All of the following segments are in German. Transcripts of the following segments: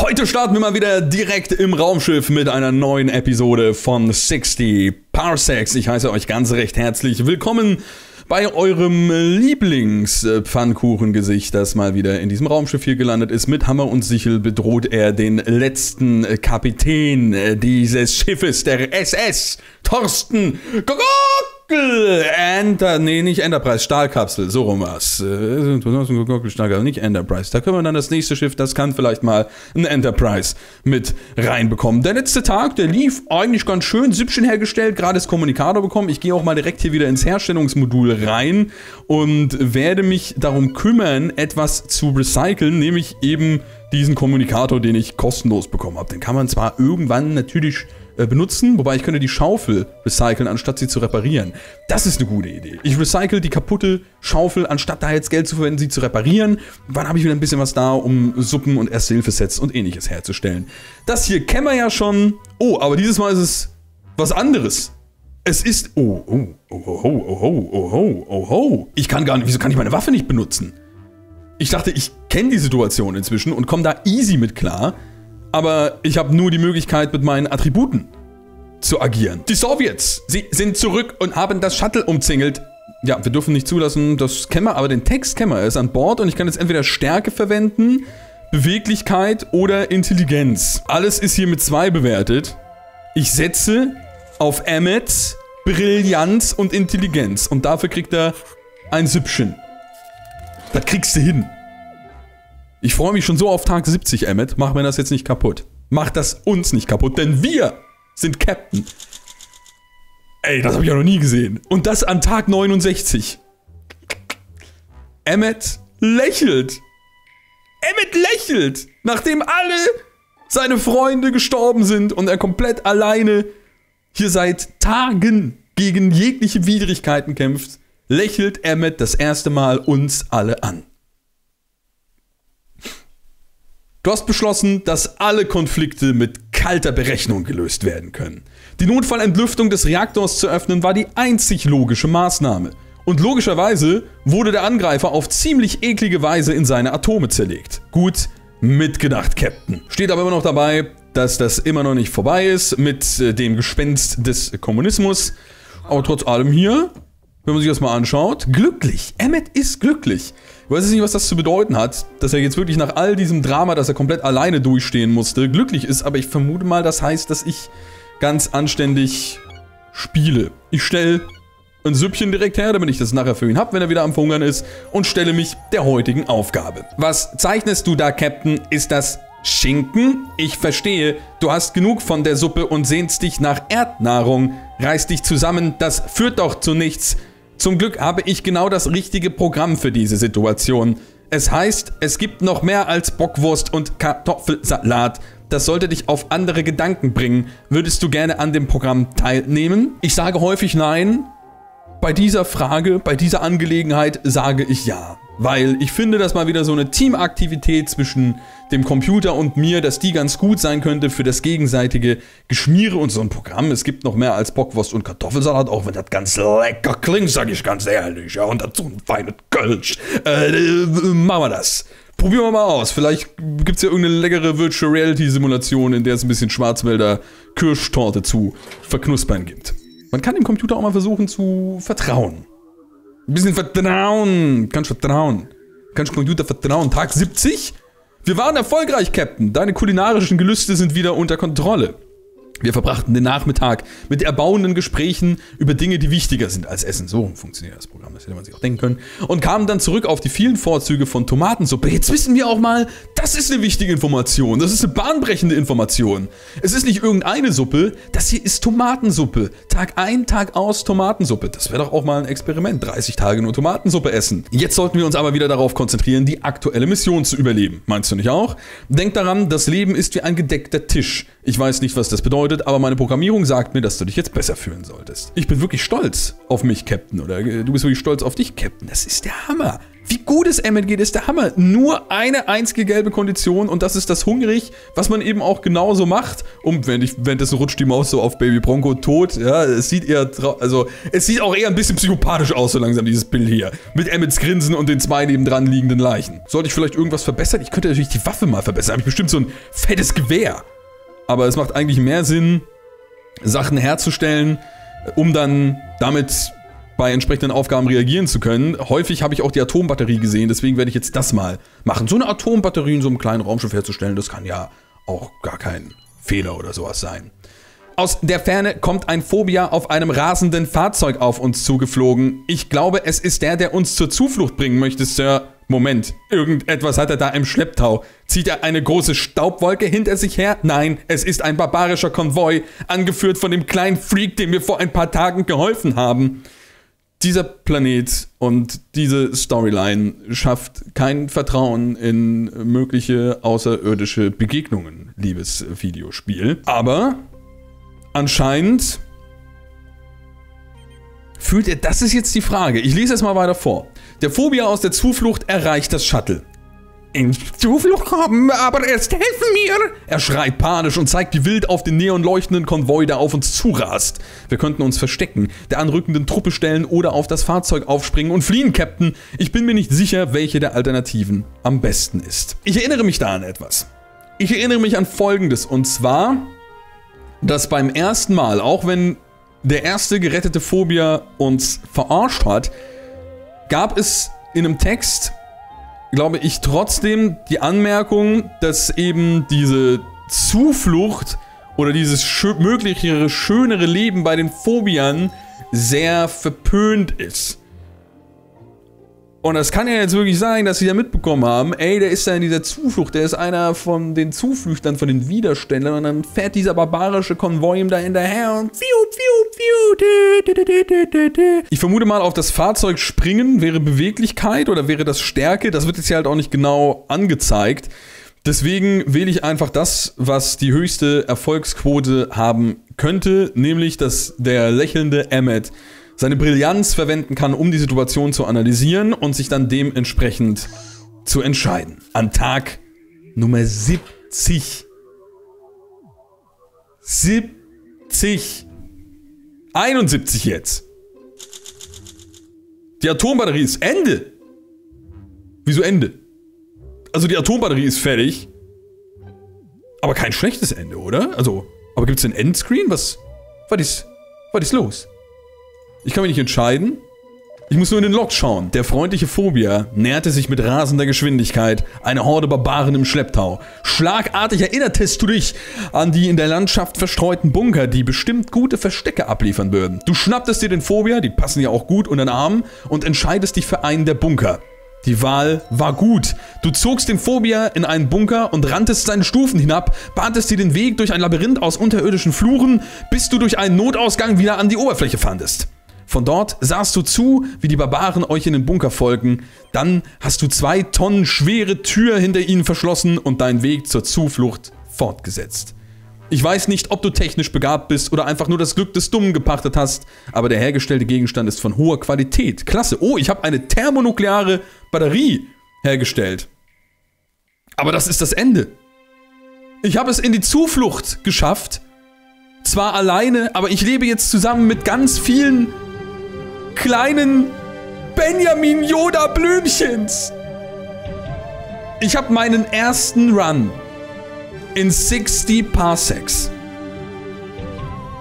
Heute starten wir mal wieder direkt im Raumschiff mit einer neuen Episode von 60 Parsecs. Ich heiße euch ganz recht herzlich willkommen bei eurem Lieblingspfannkuchengesicht, das mal wieder in diesem Raumschiff hier gelandet ist. Mit Hammer und Sichel bedroht er den letzten Kapitän dieses Schiffes, der SS Thorsten Kogott. Stahlkapsel, so rum was. Stahlkapsel, nicht Enterprise. Da können wir dann das nächste Schiff, das kann vielleicht mal ein Enterprise mit reinbekommen. Der letzte Tag, der lief eigentlich ganz schön, Süppchen hergestellt, gerade das Kommunikator bekommen. Ich gehe auch mal direkt hier wieder ins Herstellungsmodul rein und werde mich darum kümmern, etwas zu recyceln, nämlich eben diesen Kommunikator, den ich kostenlos bekommen habe. Den kann man zwar irgendwann natürlich benutzen, wobei ich könnte die Schaufel recyceln, anstatt sie zu reparieren. Das ist eine gute Idee. Ich recycle die kaputte Schaufel, anstatt da jetzt Geld zu verwenden, sie zu reparieren. Wann habe ich wieder ein bisschen was da, um Suppen und Erste-Hilfe-Sets und ähnliches herzustellen. Das hier kennen wir ja schon. Oh, aber dieses Mal ist es was anderes. Es ist... Ich kann gar nicht... Wieso kann ich meine Waffe nicht benutzen? Ich dachte, ich kenne die Situation inzwischen und komme da easy mit klar. Aber ich habe nur die Möglichkeit, mit meinen Attributen zu agieren. Die Sowjets, sie sind zurück und haben das Shuttle umzingelt. Ja, wir dürfen nicht zulassen, das kennen wir, aber den Text kennen wir. Er ist an Bord und ich kann jetzt entweder Stärke verwenden, Beweglichkeit oder Intelligenz. Alles ist hier mit 2 bewertet. Ich setze auf Emmets, Brillanz und Intelligenz. Und dafür kriegt er ein Süppchen. Das kriegst du hin. Ich freue mich schon so auf Tag 70, Emmet. Mach mir das jetzt nicht kaputt. Mach das uns nicht kaputt, denn wir sind Captain. Ey, das habe ich ja noch nie gesehen. Und das an Tag 69. Emmet lächelt. Emmet lächelt, nachdem alle seine Freunde gestorben sind und er komplett alleine hier seit Tagen gegen jegliche Widrigkeiten kämpft, lächelt Emmet das erste Mal uns alle an. Du hast beschlossen, dass alle Konflikte mit kalter Berechnung gelöst werden können. Die Notfallentlüftung des Reaktors zu öffnen war die einzig logische Maßnahme. Und logischerweise wurde der Angreifer auf ziemlich eklige Weise in seine Atome zerlegt. Gut mitgedacht, Captain. Steht aber immer noch dabei, dass das immer noch nicht vorbei ist mit dem Gespenst des Kommunismus. Aber trotz allem hier, wenn man sich das mal anschaut, glücklich. Emmet ist glücklich. Ich weiß jetzt nicht, was das zu bedeuten hat, dass er jetzt wirklich nach all diesem Drama, das er komplett alleine durchstehen musste, glücklich ist. Aber ich vermute mal, das heißt, dass ich ganz anständig spiele. Ich stelle ein Süppchen direkt her, damit ich das nachher für ihn habe, wenn er wieder am Verhungern ist, und stelle mich der heutigen Aufgabe. Was zeichnest du da, Captain? Ist das Schinken? Ich verstehe, du hast genug von der Suppe und sehnst dich nach Erdnahrung. Reiß dich zusammen, das führt doch zu nichts. Zum Glück habe ich genau das richtige Programm für diese Situation. Es heißt, es gibt noch mehr als Bockwurst und Kartoffelsalat. Das sollte dich auf andere Gedanken bringen. Würdest du gerne an dem Programm teilnehmen? Ich sage häufig nein. Bei dieser Frage, bei dieser Angelegenheit sage ich ja. Weil ich finde, dass mal wieder so eine Teamaktivität zwischen dem Computer und mir, dass die ganz gut sein könnte für das gegenseitige Geschmiere und so ein Programm. Es gibt noch mehr als Bockwurst und Kartoffelsalat, auch wenn das ganz lecker klingt, sage ich ganz ehrlich. Ja, und dazu ein feines Kölsch. Machen wir das. Probieren wir mal aus. Vielleicht gibt es ja irgendeine leckere Virtual Reality Simulation, in der es ein bisschen Schwarzwälder Kirschtorte zu verknuspern gibt. Man kann dem Computer auch mal versuchen zu vertrauen. Ein bisschen vertrauen. Kannst vertrauen. Kannst Computer vertrauen. Tag 70? Wir waren erfolgreich, Captain. Deine kulinarischen Gelüste sind wieder unter Kontrolle. Wir verbrachten den Nachmittag mit erbauenden Gesprächen über Dinge, die wichtiger sind als Essen. So funktioniert das Programm, das hätte man sich auch denken können. Und kamen dann zurück auf die vielen Vorzüge von Tomatensuppe. Jetzt wissen wir auch mal, das ist eine wichtige Information. Das ist eine bahnbrechende Information. Es ist nicht irgendeine Suppe, das hier ist Tomatensuppe. Tag ein, Tag aus Tomatensuppe. Das wäre doch auch mal ein Experiment. 30 Tage nur Tomatensuppe essen. Jetzt sollten wir uns aber wieder darauf konzentrieren, die aktuelle Mission zu überleben. Meinst du nicht auch? Denk daran, das Leben ist wie ein gedeckter Tisch. Ich weiß nicht, was das bedeutet, aber meine Programmierung sagt mir, dass du dich jetzt besser fühlen solltest. Ich bin wirklich stolz auf mich, Captain. Oder du bist wirklich stolz auf dich, Captain. Das ist der Hammer. Wie gut es Emmet geht, ist der Hammer. Nur eine einzige gelbe Kondition und das ist das Hungrig, was man eben auch genauso macht. Und währenddessen rutscht die Maus so auf Baby Bronco tot. Ja, es sieht eher, also es sieht auch eher ein bisschen psychopathisch aus, so langsam dieses Bild hier. Mit Emmets Grinsen und den zwei nebendran liegenden Leichen. Sollte ich vielleicht irgendwas verbessern? Ich könnte natürlich die Waffe mal verbessern. Habe ich bestimmt so ein fettes Gewehr. Aber es macht eigentlich mehr Sinn, Sachen herzustellen, um dann damit bei entsprechenden Aufgaben reagieren zu können. Häufig habe ich auch die Atombatterie gesehen, deswegen werde ich jetzt das mal machen. So eine Atombatterie in so einem kleinen Raumschiff herzustellen, das kann ja auch gar kein Fehler oder sowas sein. Aus der Ferne kommt ein Phobia auf einem rasenden Fahrzeug auf uns zugeflogen. Ich glaube, es ist der, der uns zur Zuflucht bringen möchte, Sir. Moment, irgendetwas hat er da im Schlepptau. Zieht er eine große Staubwolke hinter sich her? Nein, es ist ein barbarischer Konvoi, angeführt von dem kleinen Freak, dem wir vor ein paar Tagen geholfen haben. Dieser Planet und diese Storyline schafft kein Vertrauen in mögliche außerirdische Begegnungen, liebes Videospiel. Aber anscheinend fühlt er, das ist jetzt die Frage. Ich lese es mal weiter vor. Der Phobia aus der Zuflucht erreicht das Shuttle. In Zuflucht kommen, aber erst helfen mir! Er schreit panisch und zeigt wie wild auf den neonleuchtenden Konvoi, der auf uns zurast. Wir könnten uns verstecken, der anrückenden Truppe stellen oder auf das Fahrzeug aufspringen und fliehen, Captain. Ich bin mir nicht sicher, welche der Alternativen am besten ist. Ich erinnere mich da an etwas. Ich erinnere mich an Folgendes, und zwar, dass beim ersten Mal, auch wenn der erste gerettete Phobia uns verarscht hat, gab es in einem Text, glaube ich, trotzdem die Anmerkung, dass eben diese Zuflucht oder dieses möglichere, schönere Leben bei den Phobiern sehr verpönt ist. Und das kann ja jetzt wirklich sein, dass sie da mitbekommen haben, ey, der ist da in dieser Zuflucht, der ist einer von den Zuflüchtern, von den Widerständlern, und dann fährt dieser barbarische Konvoi ihm da hinterher und pfiu, pfiu, pfiu. Ich vermute mal, auf das Fahrzeug springen wäre Beweglichkeit oder wäre das Stärke, das wird jetzt hier halt auch nicht genau angezeigt. Deswegen wähle ich einfach das, was die höchste Erfolgsquote haben könnte, nämlich, dass der lächelnde Emmet seine Brillanz verwenden kann, um die Situation zu analysieren und sich dann dementsprechend zu entscheiden. An Tag Nummer 70. 70. 71 jetzt. Die Atombatterie ist Ende. Wieso Ende? Also die Atombatterie ist fertig. Aber kein schlechtes Ende, oder? Also, aber gibt's einen Endscreen? Was ist los? Ich kann mich nicht entscheiden. Ich muss nur in den Log schauen. Der freundliche Phobia näherte sich mit rasender Geschwindigkeit einer Horde Barbaren im Schlepptau. Schlagartig erinnertest du dich an die in der Landschaft verstreuten Bunker, die bestimmt gute Verstecke abliefern würden. Du schnapptest dir den Phobia, die passen ja auch gut unter den Arm, und entscheidest dich für einen der Bunker. Die Wahl war gut. Du zogst den Phobia in einen Bunker und ranntest seine Stufen hinab, bahnst dir den Weg durch ein Labyrinth aus unterirdischen Fluren, bis du durch einen Notausgang wieder an die Oberfläche fandest. Von dort sahst du zu, wie die Barbaren euch in den Bunker folgen. Dann hast du 2 Tonnen schwere Tür hinter ihnen verschlossen und deinen Weg zur Zuflucht fortgesetzt. Ich weiß nicht, ob du technisch begabt bist oder einfach nur das Glück des Dummen gepachtet hast, aber der hergestellte Gegenstand ist von hoher Qualität. Klasse. Oh, ich habe eine thermonukleare Batterie hergestellt. Aber das ist das Ende. Ich habe es in die Zuflucht geschafft. Zwar alleine, aber ich lebe jetzt zusammen mit ganz vielen kleinen Benjamin Yoda Blümchens. Ich habe meinen ersten Run in 60 Parsecs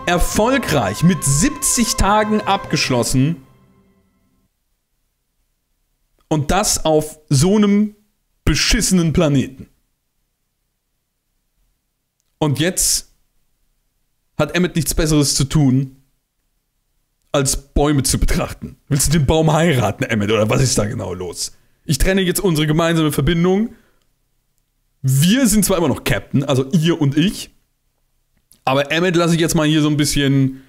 erfolgreich mit 70 Tagen abgeschlossen und das auf so einem beschissenen Planeten. Und jetzt hat Emmet nichts Besseres zu tun, als Bäume zu betrachten. Willst du den Baum heiraten, Emmet, oder was ist da genau los? Ich trenne jetzt unsere gemeinsame Verbindung. Wir sind zwar immer noch Captain, also ihr und ich, aber Emmet lasse ich jetzt mal hier so ein bisschen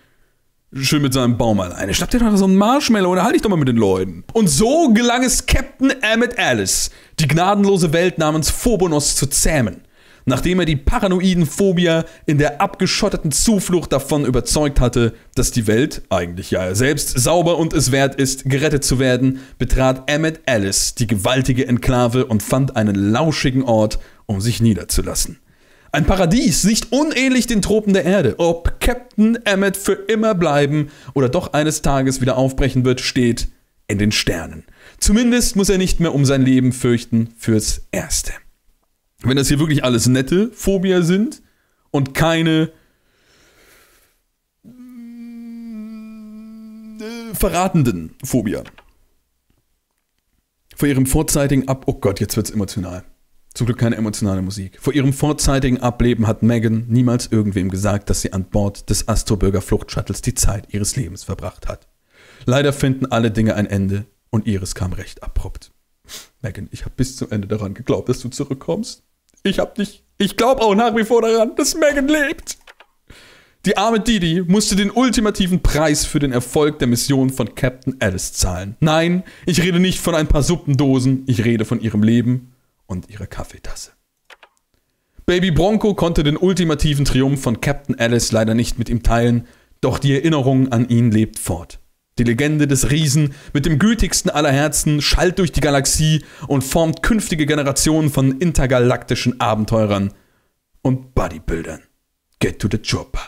schön mit seinem Baum alleine. Schnapp dir doch so einen Marshmallow oder halt dich doch mal mit den Leuten. Und so gelang es Captain Emmet Alice, die gnadenlose Welt namens Phobonos zu zähmen. nachdem er die paranoiden Phobier in der abgeschotteten Zuflucht davon überzeugt hatte, dass die Welt, eigentlich ja er selbst, sauber und es wert ist, gerettet zu werden, betrat Emmett Ellis die gewaltige Enklave und fand einen lauschigen Ort, um sich niederzulassen. Ein Paradies, nicht unähnlich den Tropen der Erde. Ob Captain Emmett für immer bleiben oder doch eines Tages wieder aufbrechen wird, steht in den Sternen. Zumindest muss er nicht mehr um sein Leben fürchten, fürs Erste. Wenn das hier wirklich alles nette Phobia sind und keine verratenden Phobia. Vor ihrem vorzeitigen Ab... Oh Gott, jetzt wird's emotional. Zum Glück keine emotionale Musik. Vor ihrem vorzeitigen Ableben hat Megan niemals irgendwem gesagt, dass sie an Bord des Astrobürger Fluchtshuttles die Zeit ihres Lebens verbracht hat. Leider finden alle Dinge ein Ende und ihres kam recht abrupt. Megan, ich habe bis zum Ende daran geglaubt, dass du zurückkommst. Ich glaube auch nach wie vor daran, dass Megan lebt. Die arme Didi musste den ultimativen Preis für den Erfolg der Mission von Captain Alice zahlen. Nein, ich rede nicht von ein paar Suppendosen, ich rede von ihrem Leben und ihrer Kaffeetasse. Baby Bronco konnte den ultimativen Triumph von Captain Alice leider nicht mit ihm teilen, doch die Erinnerung an ihn lebt fort. Die Legende des Riesen mit dem gütigsten aller Herzen schallt durch die Galaxie und formt künftige Generationen von intergalaktischen Abenteurern und Bodybuildern. Get to the chopper.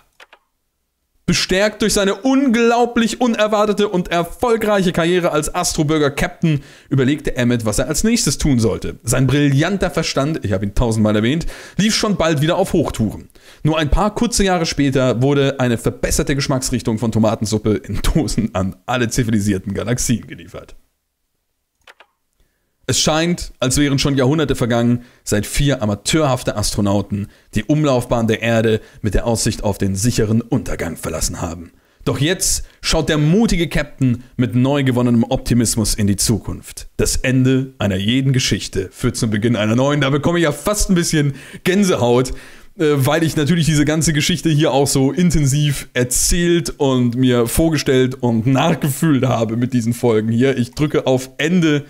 Bestärkt durch seine unglaublich unerwartete und erfolgreiche Karriere als Astrobürger-Captain überlegte Emmett, was er als nächstes tun sollte. Sein brillanter Verstand, ich habe ihn tausendmal erwähnt, lief schon bald wieder auf Hochtouren. Nur ein paar kurze Jahre später wurde eine verbesserte Geschmacksrichtung von Tomatensuppe in Dosen an alle zivilisierten Galaxien geliefert. Es scheint, als wären schon Jahrhunderte vergangen, seit 4 amateurhafte Astronauten die Umlaufbahn der Erde mit der Aussicht auf den sicheren Untergang verlassen haben. Doch jetzt schaut der mutige Captain mit neu gewonnenem Optimismus in die Zukunft. Das Ende einer jeden Geschichte führt zum Beginn einer neuen. Da bekomme ich ja fast ein bisschen Gänsehaut, weil ich natürlich diese ganze Geschichte hier auch so intensiv erzählt und mir vorgestellt und nachgefühlt habe mit diesen Folgen hier. Ich drücke auf Ende.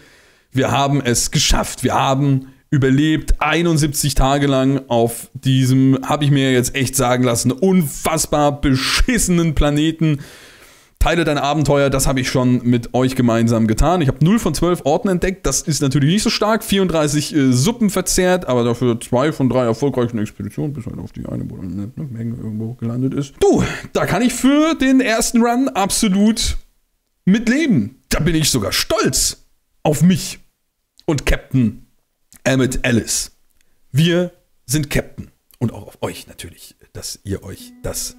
Wir haben es geschafft. Wir haben überlebt 71 Tage lang auf diesem, habe ich mir jetzt echt sagen lassen, unfassbar beschissenen Planeten. Teile dein Abenteuer, das habe ich schon mit euch gemeinsam getan. Ich habe 0 von 12 Orten entdeckt. Das ist natürlich nicht so stark. 34 Suppen verzehrt, aber dafür 2 von 3 erfolgreichen Expeditionen, bis halt auf die eine, wo dann Menge irgendwo gelandet ist. Du, da kann ich für den ersten Run absolut mitleben. Da bin ich sogar stolz auf mich und Captain Emmett Ellis. Wir sind Captain. Und auch auf euch natürlich, dass ihr euch das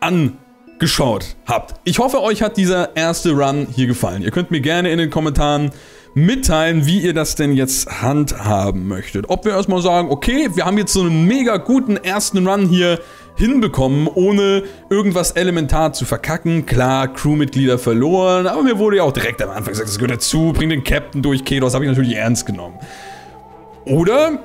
angeschaut habt. Ich hoffe, euch hat dieser erste Run hier gefallen. Ihr könnt mir gerne in den Kommentaren mitteilen, wie ihr das denn jetzt handhaben möchtet. Ob wir erstmal sagen, okay, wir haben jetzt so einen mega guten ersten Run hier hinbekommen, ohne irgendwas elementar zu verkacken. Klar, Crewmitglieder verloren, aber mir wurde ja auch direkt am Anfang gesagt, das gehört dazu, bring den Captain durch, Kedos, habe ich natürlich ernst genommen. Oder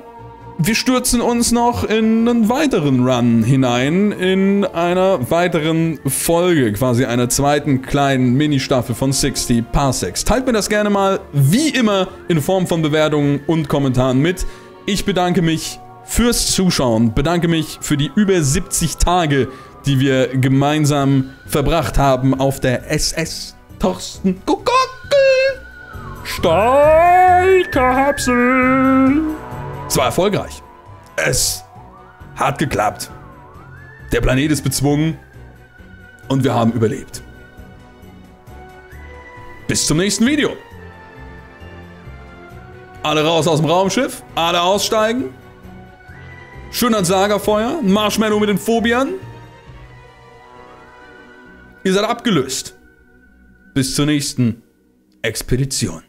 wir stürzen uns noch in einen weiteren Run hinein, in einer weiteren Folge, quasi einer zweiten kleinen Mini-Staffel von 60 Parsecs. Teilt mir das gerne mal, wie immer, in Form von Bewertungen und Kommentaren mit. Ich bedanke mich fürs Zuschauen, bedanke mich für die über 70 Tage, die wir gemeinsam verbracht haben auf der SS Thorsten Kogott Steinkapsel. Es war erfolgreich. Es hat geklappt. Der Planet ist bezwungen und wir haben überlebt. Bis zum nächsten Video. Alle raus aus dem Raumschiff, alle aussteigen. Schön ans Lagerfeuer, Marshmallow mit den Phobiern. Ihr seid abgelöst. Bis zur nächsten Expedition.